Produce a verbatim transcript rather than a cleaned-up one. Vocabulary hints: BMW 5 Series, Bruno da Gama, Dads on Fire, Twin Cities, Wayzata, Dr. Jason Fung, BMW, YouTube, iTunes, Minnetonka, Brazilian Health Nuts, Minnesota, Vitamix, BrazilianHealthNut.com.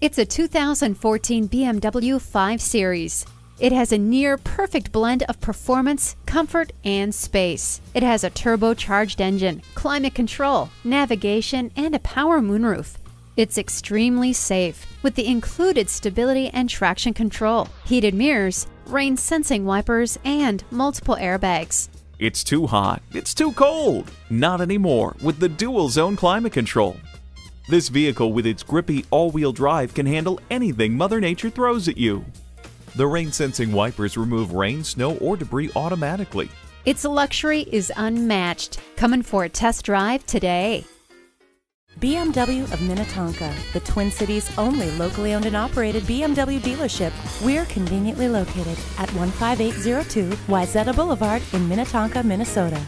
It's a two thousand fourteen B M W five series. It has a near-perfect blend of performance, comfort, and space. It has a turbocharged engine, climate control, navigation, and a power moonroof. It's extremely safe with the included stability and traction control, heated mirrors, rain-sensing wipers, and multiple airbags. It's too hot, it's too cold. Not anymore with the dual-zone climate control. This vehicle with its grippy all-wheel drive can handle anything Mother Nature throws at you. The rain-sensing wipers remove rain, snow, or debris automatically. Its luxury is unmatched. Come in for a test drive today. B M W of Minnetonka, the Twin Cities' only locally owned and operated B M W dealership. We're conveniently located at one five eight zero two Wayzata Boulevard in Minnetonka, Minnesota.